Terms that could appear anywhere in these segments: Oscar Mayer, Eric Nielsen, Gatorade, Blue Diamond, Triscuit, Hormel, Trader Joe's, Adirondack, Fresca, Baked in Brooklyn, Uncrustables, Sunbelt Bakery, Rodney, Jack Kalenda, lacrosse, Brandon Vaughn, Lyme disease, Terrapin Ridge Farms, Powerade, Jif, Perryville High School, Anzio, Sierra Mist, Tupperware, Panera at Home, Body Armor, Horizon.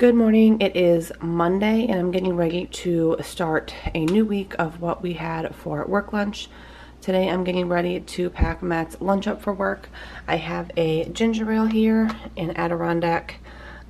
Good morning. It is Monday and I'm getting ready to start a new week of what we had for work lunch. Today I'm getting ready to pack Matt's lunch up for work. I have a ginger ale here in Adirondack.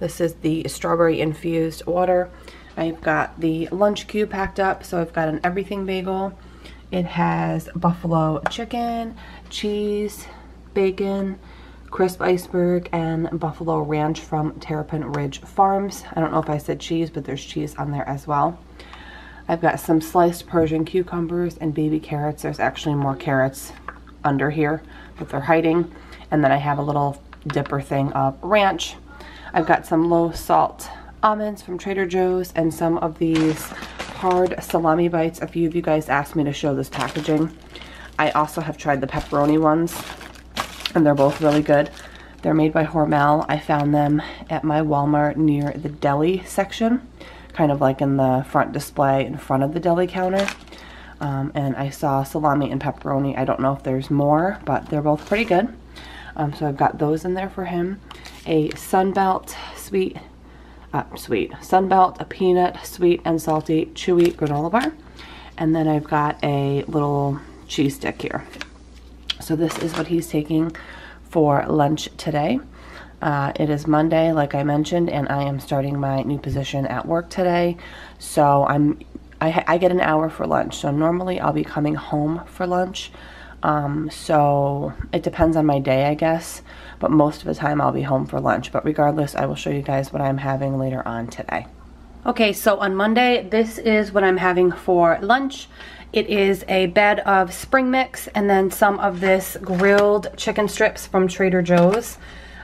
This is the strawberry infused water. I've got the lunch cube packed up, so I've got an everything bagel. It has buffalo chicken, cheese, bacon, crisp iceberg, and buffalo ranch from Terrapin Ridge Farms. I don't know if I said cheese, but there's cheese on there as well. I've got some sliced Persian cucumbers and baby carrots. There's actually more carrots under here that they're hiding. And then I have a little dipper thing of ranch. I've got some low salt almonds from Trader Joe's and some of these hard salami bites. A few of you guys asked me to show this packaging. I also have tried the pepperoni ones, and they're both really good. They're made by Hormel. I found them at my Walmart near the deli section, kind of like in the front display in front of the deli counter. And I saw salami and pepperoni. I don't know if there's more, but they're both pretty good. So I've got those in there for him. A Sunbelt Sunbelt, a peanut, sweet and salty, chewy granola bar. And then I've got a little cheese stick here. So this is what he's taking for lunch today. It is Monday, like I mentioned, and I am starting my new position at work today. So I get an hour for lunch. So normally I'll be coming home for lunch. So it depends on my day, I guess. But most of the time I'll be home for lunch. But regardless, I will show you guys what I'm having later on today. Okay, so on Monday, this is what I'm having for lunch. It is a bed of spring mix and then some of this grilled chicken strips from Trader Joe's.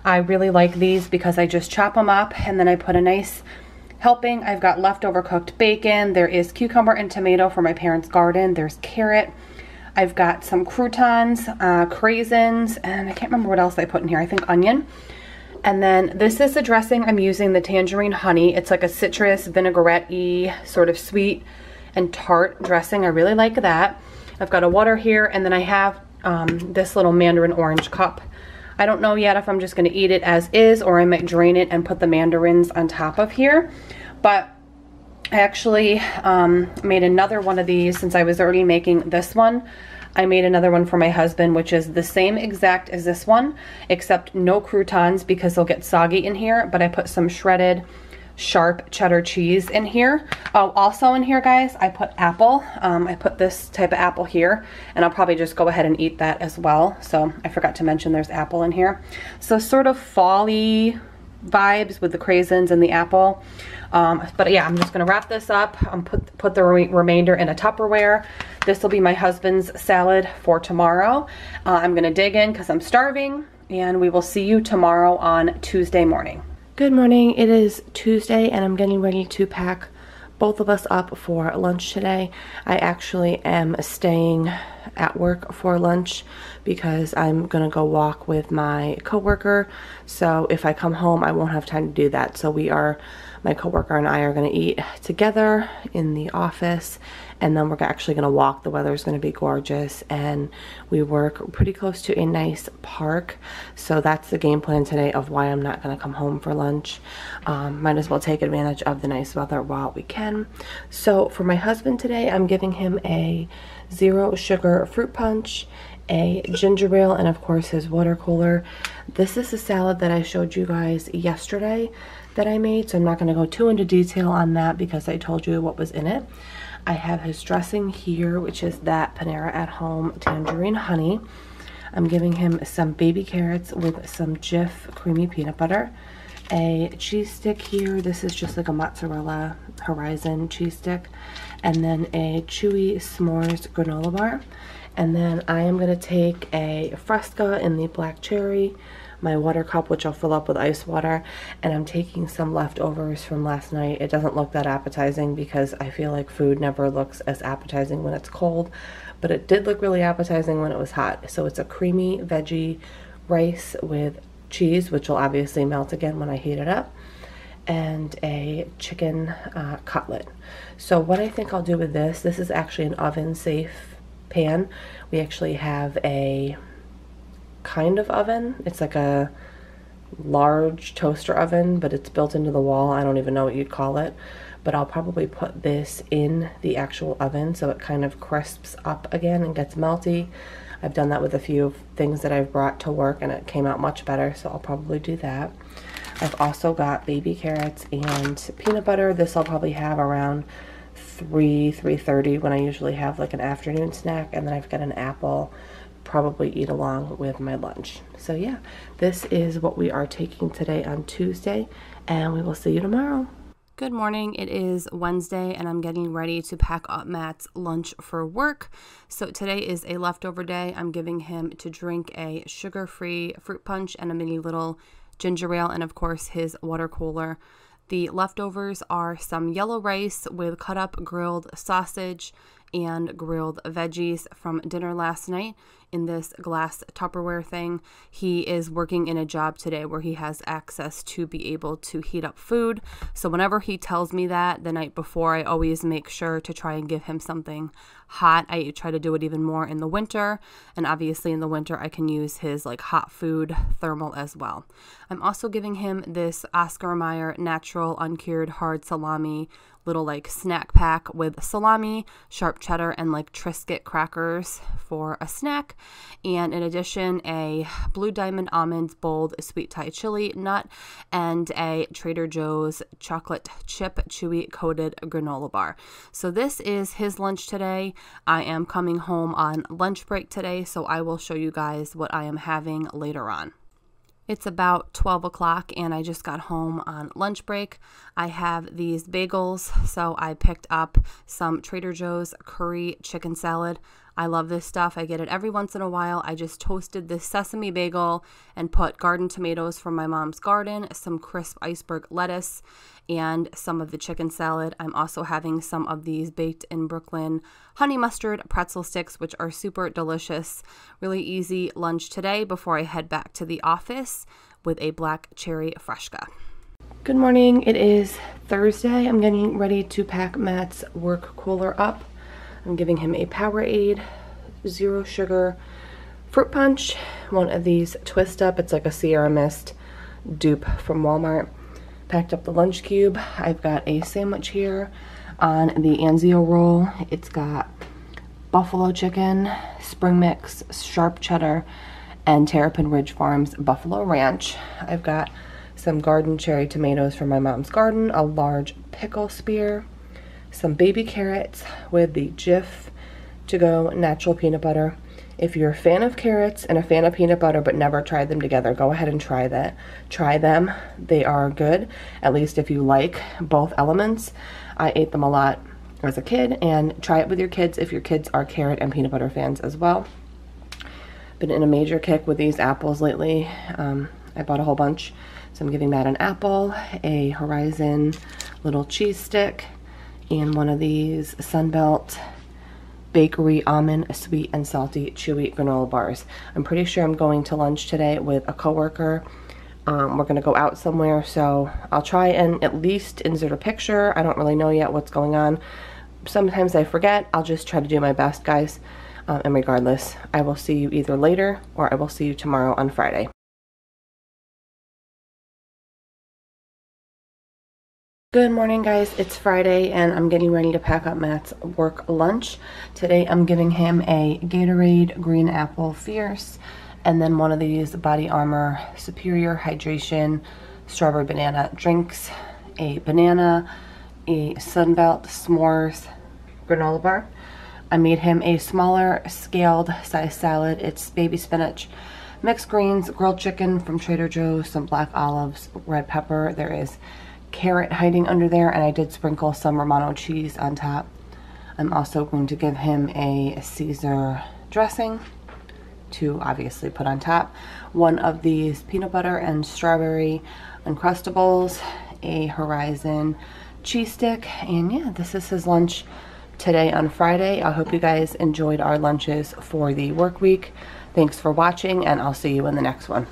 I really like these because I just chop them up and then I put a nice helping. I've got leftover cooked bacon. There is cucumber and tomato from my parents' garden. There's carrot. I've got some croutons, craisins, and I can't remember what else I put in here. I think onion. And then this is the dressing I'm using, the tangerine honey. It's like a citrus vinaigrette-y sort of sweet and tart dressing. I really like that. I've got a water here, and then I have this little mandarin orange cup. I don't know yet if I'm just gonna eat it as is, or I might drain it and put the mandarins on top of here. But I actually made another one of these since I was already making this one. I made another one for my husband, which is the same exact as this one, except no croutons because they'll get soggy in here, but I put some shredded sharp cheddar cheese in here. Oh, also in here, guys, I put apple. I put this type of apple here, and I'll probably just go ahead and eat that as well. So I forgot to mention there's apple in here. So sort of fall-y vibes with the craisins and the apple. But yeah, I'm just gonna wrap this up and put the remainder in a Tupperware. This will be my husband's salad for tomorrow. I'm gonna dig in because I'm starving, and we will see you tomorrow on Tuesday morning. Good morning, it is Tuesday and I'm getting ready to pack both of us up for lunch today. I actually am staying at work for lunch because I'm gonna go walk with my coworker. So if I come home, I won't have time to do that. So my coworker and I are gonna eat together in the office, and then we're actually gonna walk. The weather's gonna be gorgeous, and we work pretty close to a nice park. So that's the game plan today of why I'm not gonna come home for lunch. Might as well take advantage of the nice weather while we can. So for my husband today, I'm giving him a zero sugar fruit punch, a ginger ale, and of course his water cooler. This is a salad that I showed you guys yesterday that I made, so I'm not gonna go too into detail on that because I told you what was in it. I have his dressing here, which is that Panera at Home tangerine honey. I'm giving him some baby carrots with some Jif creamy peanut butter. A cheese stick here. This is just like a mozzarella Horizon cheese stick. And then a chewy s'mores granola bar. And then I am gonna take a Fresca in the black cherry, my water cup, which I'll fill up with ice water, and I'm taking some leftovers from last night. It doesn't look that appetizing because I feel like food never looks as appetizing when it's cold, but it did look really appetizing when it was hot. So it's a creamy veggie rice with cheese, which will obviously melt again when I heat it up, and a chicken cutlet. So what I think I'll do with this is actually an oven safe pan. We actually have a kind of oven. It's like a large toaster oven, but it's built into the wall. I don't even know what you'd call it, but I'll probably put this in the actual oven so it kind of crisps up again and gets melty. I've done that with a few things that I've brought to work and it came out much better, so I'll probably do that. I've also got baby carrots and peanut butter. This I'll probably have around 3:30 when I usually have like an afternoon snack, and then I've got an apple, probably eat along with my lunch. So yeah, this is what we are taking today on Tuesday, and we will see you tomorrow. Good morning. It is Wednesday and I'm getting ready to pack up Matt's lunch for work. So today is a leftover day. I'm giving him to drink a sugar-free fruit punch and a mini little ginger ale, and of course his water cooler. The leftovers are some yellow rice with cut up grilled sausage and grilled veggies from dinner last night in this glass Tupperware thing. He is working in a job today where he has access to be able to heat up food. So whenever he tells me that the night before, I always make sure to try and give him something hot. I try to do it even more in the winter. And obviously in the winter, I can use his like hot food thermal as well. I'm also giving him this Oscar Mayer natural uncured hard salami little like snack pack with salami, sharp cheddar, and like Triscuit crackers for a snack. And in addition, a Blue Diamond almonds bold sweet Thai chili nut and a Trader Joe's chocolate chip chewy coated granola bar. So this is his lunch today. I am coming home on lunch break today, so I will show you guys what I am having later on. It's about 12 o'clock and I just got home on lunch break. I have these bagels, so I picked up some Trader Joe's curry chicken salad. I love this stuff. I get it every once in a while. I just toasted this sesame bagel and put garden tomatoes from my mom's garden, some crisp iceberg lettuce, and some of the chicken salad. I'm also having some of these Baked in Brooklyn honey mustard pretzel sticks, which are super delicious. Really easy lunch today before I head back to the office with a black cherry Fresca. Good morning. It is Thursday. I'm getting ready to pack Matt's work cooler up. I'm giving him a Powerade zero sugar fruit punch, one of these twist up. It's like a Sierra Mist dupe from Walmart. Packed up the lunch cube. I've got a sandwich here on the Anzio roll. It's got buffalo chicken, spring mix, sharp cheddar, and Terrapin Ridge Farms buffalo ranch. I've got some garden cherry tomatoes from my mom's garden, a large pickle spear, some baby carrots with the Jif to go natural peanut butter. If you're a fan of carrots and a fan of peanut butter but never tried them together, go ahead and try that. Try them. They are good, at least if you like both elements. I ate them a lot as a kid, and try it with your kids if your kids are carrot and peanut butter fans as well. Been in a major kick with these apples lately. I bought a whole bunch. So I'm giving Matt an apple, a Horizon little cheese stick, and one of these Sunbelt Bakery almond sweet and salty chewy granola bars. I'm pretty sure I'm going to lunch today with a coworker. We're going to go out somewhere, so I'll try and at least insert a picture. I don't really know yet what's going on. Sometimes I forget. I'll just try to do my best, guys. And regardless, I will see you either later or I will see you tomorrow on Friday. Good morning, guys. It's Friday and I'm getting ready to pack up Matt's work lunch. Today I'm giving him a Gatorade Green Apple Fierce and then one of these Body Armor Superior Hydration Strawberry Banana Drinks, a banana, a Sunbelt S'mores granola bar. I made him a smaller scaled size salad. It's baby spinach, mixed greens, grilled chicken from Trader Joe's, some black olives, red pepper. There is carrot hiding under there, and I did sprinkle some Romano cheese on top. I'm also going to give him a Caesar dressing to obviously put on top, one of these peanut butter and strawberry Uncrustables, a Horizon cheese stick, and yeah, this is his lunch today on Friday. I hope you guys enjoyed our lunches for the work week. Thanks for watching, and I'll see you in the next one.